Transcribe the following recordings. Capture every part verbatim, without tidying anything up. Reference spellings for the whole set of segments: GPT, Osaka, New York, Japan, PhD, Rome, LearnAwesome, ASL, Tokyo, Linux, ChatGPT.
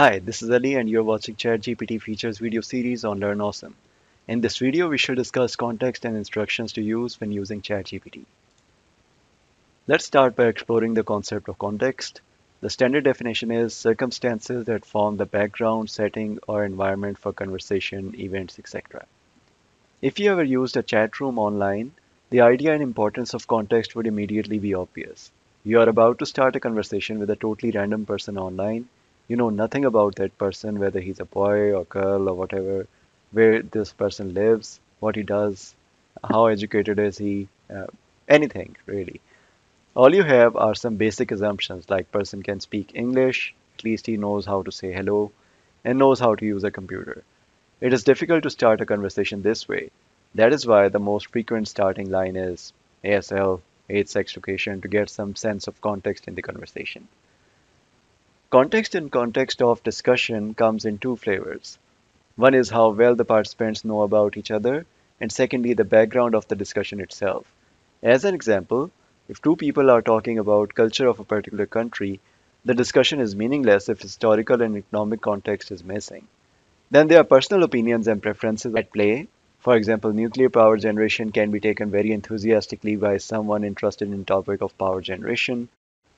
Hi, this is Ali and you're watching ChatGPT Features video series on LearnAwesome. In this video, we should discuss context and instructions to use when using ChatGPT. Let's start by exploring the concept of context. The standard definition is circumstances that form the background, setting, or environment for conversation, events, et cetera. If you ever used a chat room online, the idea and importance of context would immediately be obvious. You are about to start a conversation with a totally random person online. You know nothing about that person, whether he's a boy or girl or whatever, where this person lives, what he does, how educated is he, uh, anything really. All you have are some basic assumptions like person can speak English, at least he knows how to say hello, and knows how to use a computer. It is difficult to start a conversation this way. That is why the most frequent starting line is A S L, age, sex, location, to get some sense of context in the conversation. Context in context of discussion comes in two flavors. One is how well the participants know about each other, and secondly, the background of the discussion itself. As an example, if two people are talking about culture of a particular country, the discussion is meaningless if historical and economic context is missing. Then there are personal opinions and preferences at play. For example, nuclear power generation can be taken very enthusiastically by someone interested in the topic of power generation.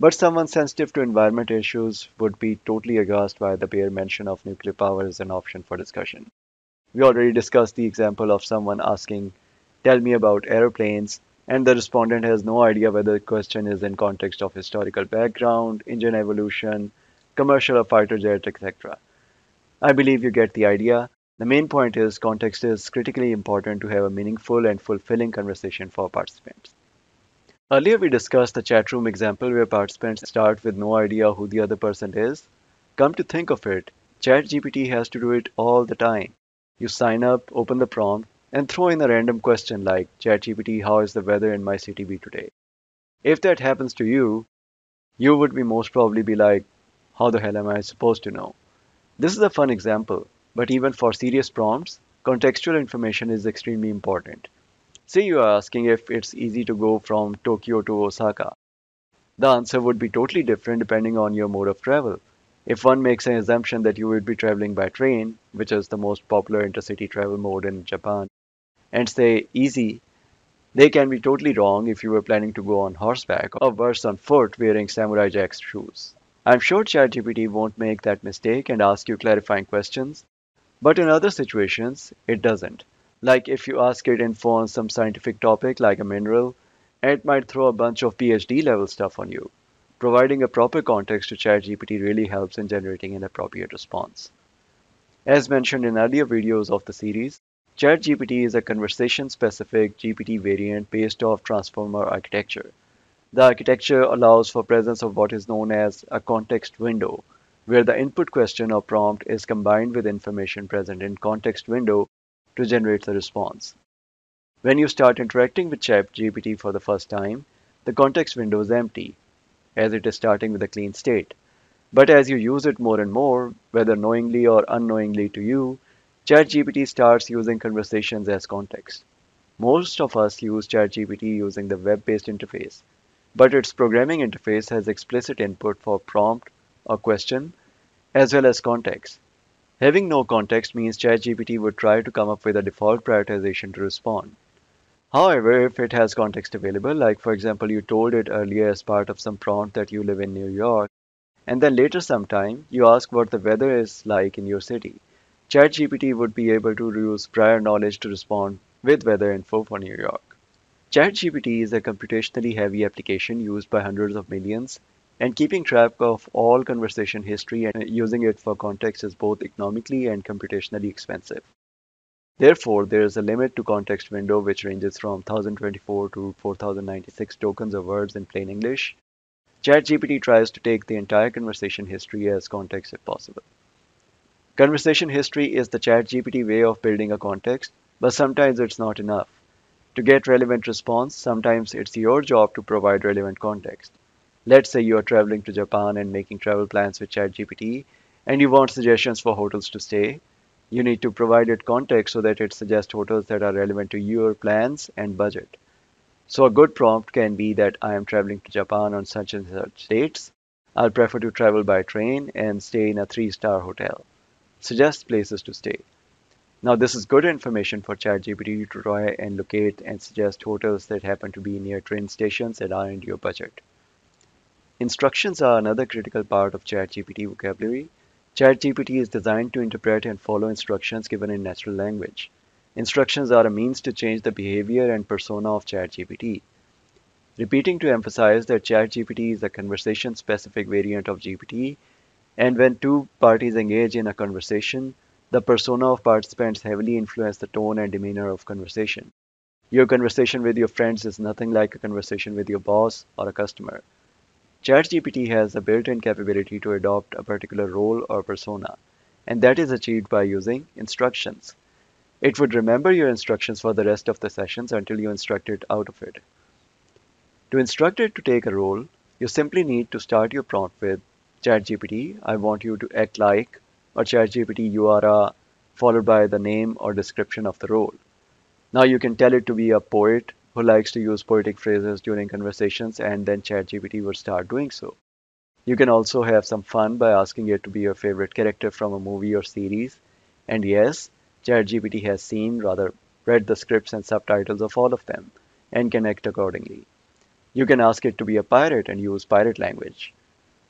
But someone sensitive to environment issues would be totally aghast by the bare mention of nuclear power as an option for discussion. We already discussed the example of someone asking, "Tell me about airplanes," and the respondent has no idea whether the question is in context of historical background, engine evolution, commercial or fighter jet, et cetera. I believe you get the idea. The main point is context is critically important to have a meaningful and fulfilling conversation for participants. Earlier, we discussed the chat room example where participants start with no idea who the other person is. Come to think of it, ChatGPT has to do it all the time. You sign up, open the prompt, and throw in a random question like, "ChatGPT, how is the weather in my city be today?" If that happens to you, you would be most probably be like, "How the hell am I supposed to know?" This is a fun example, but even for serious prompts, contextual information is extremely important. Say you are asking if it's easy to go from Tokyo to Osaka. The answer would be totally different depending on your mode of travel. If one makes an assumption that you would be traveling by train, which is the most popular intercity travel mode in Japan, and say easy, they can be totally wrong if you were planning to go on horseback or worse on foot wearing samurai jack shoes. I'm sure ChatGPT won't make that mistake and ask you clarifying questions, but in other situations, it doesn't. Like if you ask it info on some scientific topic like a mineral, it might throw a bunch of PhD level stuff on you. Providing a proper context to ChatGPT really helps in generating an appropriate response. As mentioned in earlier videos of the series, ChatGPT is a conversation-specific G P T variant based off transformer architecture. The architecture allows for presence of what is known as a context window, where the input question or prompt is combined with information present in context window to generate the response. When you start interacting with ChatGPT for the first time, the context window is empty, as it is starting with a clean state. But as you use it more and more, whether knowingly or unknowingly to you, ChatGPT starts using conversations as context. Most of us use ChatGPT using the web-based interface, but its programming interface has explicit input for prompt or question, as well as context. Having no context means ChatGPT would try to come up with a default prioritization to respond. However, if it has context available, like for example, you told it earlier as part of some prompt that you live in New York, and then later sometime you ask what the weather is like in your city, ChatGPT would be able to use prior knowledge to respond with weather info for New York. ChatGPT is a computationally heavy application used by hundreds of millions, and keeping track of all conversation history and using it for context is both economically and computationally expensive. Therefore, there is a limit to context window which ranges from one thousand twenty-four to four thousand ninety-six tokens or words in plain English. ChatGPT tries to take the entire conversation history as context if possible. Conversation history is the ChatGPT way of building a context, but sometimes it's not enough. To get relevant response, sometimes it's your job to provide relevant context. Let's say you are traveling to Japan and making travel plans with ChatGPT, and you want suggestions for hotels to stay. You need to provide it context so that it suggests hotels that are relevant to your plans and budget. So a good prompt can be that I am traveling to Japan on such and such dates. I'll prefer to travel by train and stay in a three-star hotel. Suggest places to stay. Now, this is good information for ChatGPT to try and locate and suggest hotels that happen to be near train stations and are in your budget. Instructions are another critical part of ChatGPT vocabulary. ChatGPT is designed to interpret and follow instructions given in natural language. Instructions are a means to change the behavior and persona of ChatGPT. Repeating to emphasize that ChatGPT is a conversation-specific variant of G P T, and when two parties engage in a conversation, the persona of participants heavily influence the tone and demeanor of conversation. Your conversation with your friends is nothing like a conversation with your boss or a customer. ChatGPT has a built-in capability to adopt a particular role or persona, and that is achieved by using instructions. It would remember your instructions for the rest of the sessions until you instruct it out of it. To instruct it to take a role, you simply need to start your prompt with ChatGPT, I want you to act like, or ChatGPT, you are a, followed by the name or description of the role. Now you can tell it to be a poet who likes to use poetic phrases during conversations, and then ChatGPT will start doing so. You can also have some fun by asking it to be your favorite character from a movie or series. And yes, ChatGPT has seen, rather read the scripts and subtitles of all of them and can act accordingly. You can ask it to be a pirate and use pirate language.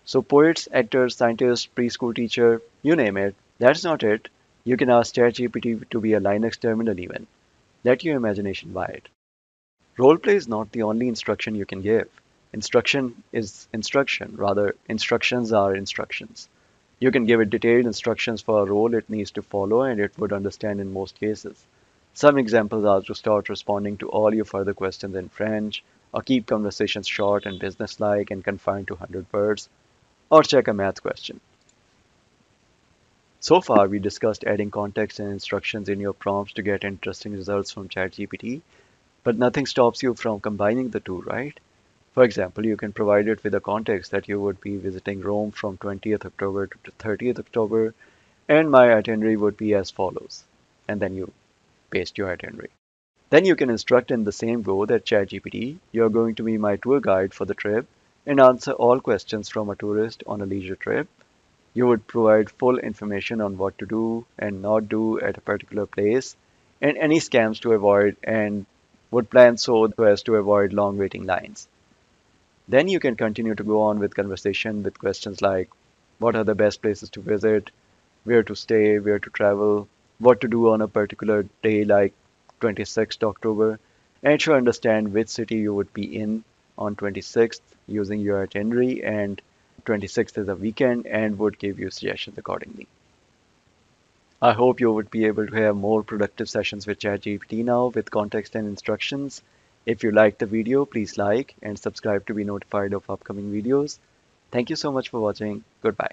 So poets, actors, scientists, preschool teacher, you name it, that's not it. You can ask ChatGPT to be a Linux terminal even. Let your imagination ride. Roleplay is not the only instruction you can give. Instruction is instruction, rather instructions are instructions. You can give it detailed instructions for a role it needs to follow and it would understand in most cases. Some examples are to start responding to all your further questions in French, or keep conversations short and businesslike and confined to one hundred words. Or check a math question. So far, we discussed adding context and instructions in your prompts to get interesting results from ChatGPT, but nothing stops you from combining the two, right? For example, you can provide it with a context that you would be visiting Rome from twentieth October to thirtieth October, and my itinerary would be as follows. And then you paste your itinerary. Then you can instruct in the same go that ChatGPT, you're going to be my tour guide for the trip, and answer all questions from a tourist on a leisure trip. You would provide full information on what to do and not do at a particular place and any scams to avoid, and would plan so as to avoid long waiting lines. Then you can continue to go on with conversation with questions like what are the best places to visit, where to stay, where to travel, what to do on a particular day like twenty-sixth October, and to understand which city you would be in on twenty-sixth using your itinerary, and twenty-sixth is a weekend, and would give you suggestions accordingly. I hope you would be able to have more productive sessions with ChatGPT now with context and instructions. If you liked the video, please like and subscribe to be notified of upcoming videos. Thank you so much for watching. Goodbye.